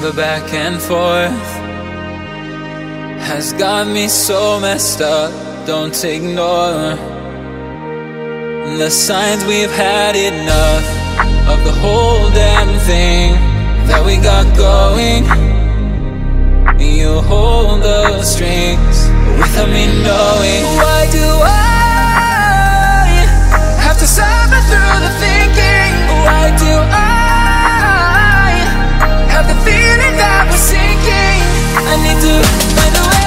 The back and forth has got me so messed up. Don't ignore the signs, we've had enough of the whole damn thing that we got going. You hold the strings without me knowing. Why do I have to suffer through the thinking? Why do I have the feeling that we're sinking? I need to find a way.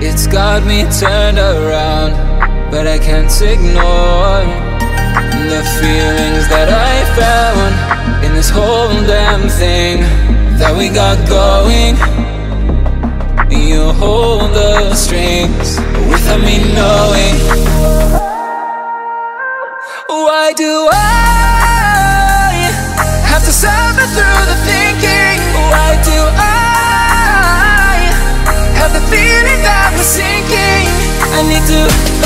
It's got me turned around, but I can't ignore the feelings that I found in this whole damn thing that we got going. You hold the strings without me knowing. Why do I have to suffer through the thinking? Why do I have the feeling that we're sinking? I need to